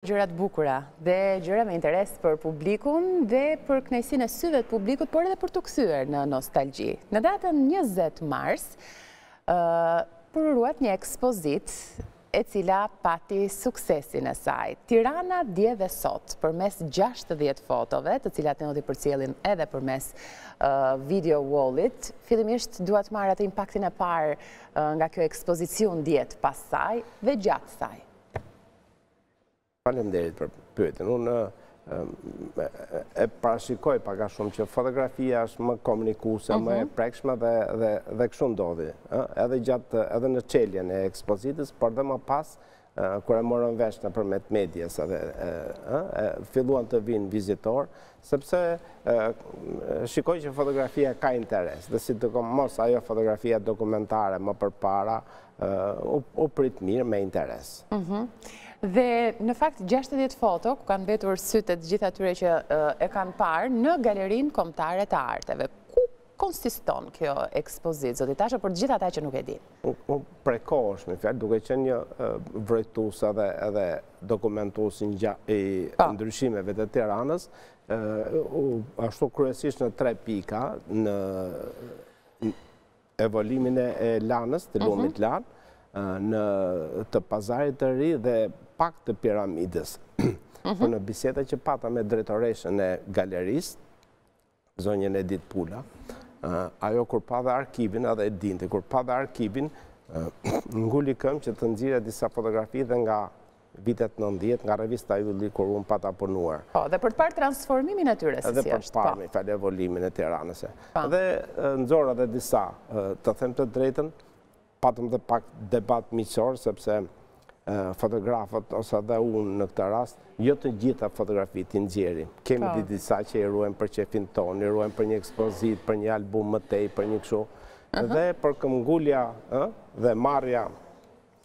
Gjëra të bukura dhe gjëra me interes për publikun dhe për kënaqësinë e syve të publikut, por edhe për t'u kthyer në nostalgji. Në datën 20 mars, përruhet një ekspozitë e cila pati suksesin e saj. Tirana dje dhe sot, përmes 60 fotove, të cilat ne u përcjellin edhe përmes video wallit. Fillimisht dua të marr atë impaktin e parë nga kjo ekspozicion dje pas saj dhe gjatë saj. Faleminderit për pyetjen. Unë e parashikoj pak a shumë që fotografia është më komunikuese, më e prekshme dhe kështu ndodhi, edhe në çeljen e ekspozitës, por dhe më pas kur e morën vesh nëpërmjet medias edhe filluan të vinë vizitorë, sepse shikoj që fotografia ka interes, dhe sidomos ajo fotografia dokumentare më përpara u prit mirë me interes. Dhe në fakt 60 foto ku kanë mbetur sytë të gjithë atyre që e kanë parë në Galerinë Kombëtare të Arteve. Ku konsiston kjo ekspozitë, zoti Tasho, për të gjithë ata që nuk e dinë? Unë prekohesh me fjalë, duke qenë një vërtetues edhe dokumentues i ndryshimeve të Tiranës, ashtu kryesisht në tre pika, në evolimin e lanës, të lumit lanë, në të pazarit të ri dhe pak të piramidës. Në biseda që pata me drejtoreshën e galerisë, zonjën Edit Pula, ajo kur pa dhe arkivin, edhe e dinte, kur pa dhe arkivin, nguli këmbë që të nxirë disa fotografi dhe nga vitet 90, nga revista Ylli, kur unë pata punuar. Dhe për të parë transformimin e tyre, si është. Dhe për të parë, me fjalë evolimin e Tiranës. Dhe nxora dhe disa, të them të drejtën, patëm dhe pak debat miqësor, sepse fotografët, ose dhe unë në këtë rast, jo të gjitha fotografitë i nxjerrim. Kemi disa që i ruajmë për qefin tonë, i ruajmë për një ekspozitë, për një album më tej, për një kështu. Dhe për këmbgulja dhe marrja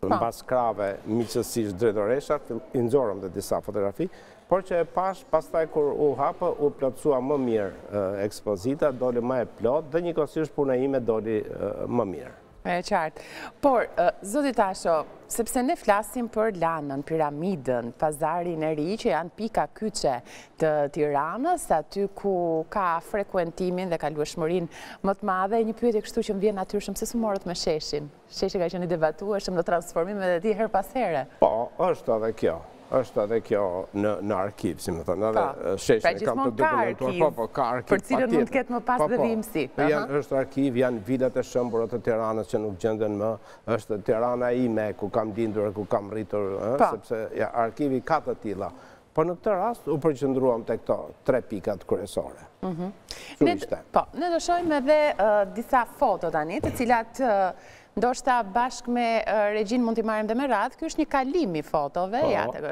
mbas krave miqësisht drejtoresha, i nxorëm dhe disa fotografi, por që e pastaj kur u hapë, u plotësua më mirë ekspozita, doli më e plot, dhe njëkohësisht puna ime doli më mirë. E qartë. Por, zoti Tasho, sepse ne flasim për lanën, piramidën, pazarin e ri, që janë pika kyçe të Tiranës, aty ku ka frekuentimin dhe kalueshmërinë më të madhe, një pyetje kështu që më vjen natyrshëm, se morët me Sheshin. Sheshi ka qenë i debatueshëm në transformimet e tij her pas here. Po, është edhe kjo në arkiv, si më thënë, edhe Sheshin e kam të dokumentuar, po, ka arkiv, për cilën mund të ketë më pas dhe vimësi. Është arkiv, janë vilat e shëmbura të Tiranës që nuk gjenden më, është Tirana ime, ku kam lindur, ku kam rritur, sepse arkivi ka të tilla. Po në këtë rast, u përqendruam tek këto tre pikat kryesore. Ne do shohim edhe disa foto tani, të cilat ndoshta bashkë me regjin mund t'i marrim dhe me radhë. Ky është një kalim i fotove,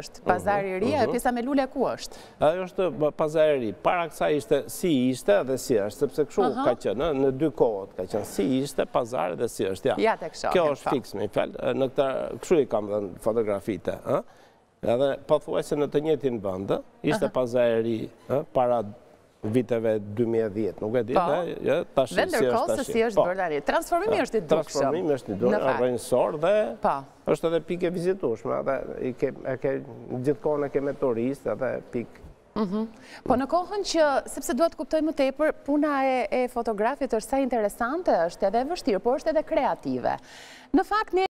është pazari i ri, e pjesa me lule ku është? Ajo është pazari i ri. Para kësaj ishte si ishte dhe si është, sepse kështu ka qenë, në dy kohët ka qenë si ishte, pazari dhe si është. Kjo është fiks, me fjalë, në këtë kështu i kam dhënë fotografitë. Edhe pothuajse në të njëjtin vend, ishte pazari i ri para viteve 2010, nuk e ditë, tash si është tash. Dhe ndërkohë si është bërë tani. Transformimi është i dukshëm. Transformimi është i dukshëm, rrënjësor dhe është edhe pikë e vizitueshme, gjithkohën e kemi turistë edhe pikë. Po në kohën që, sepse duhet kuptoj më tepër, puna e fotografit është sa interesante, është edhe vështirë, por është edhe kreative. Në fakt,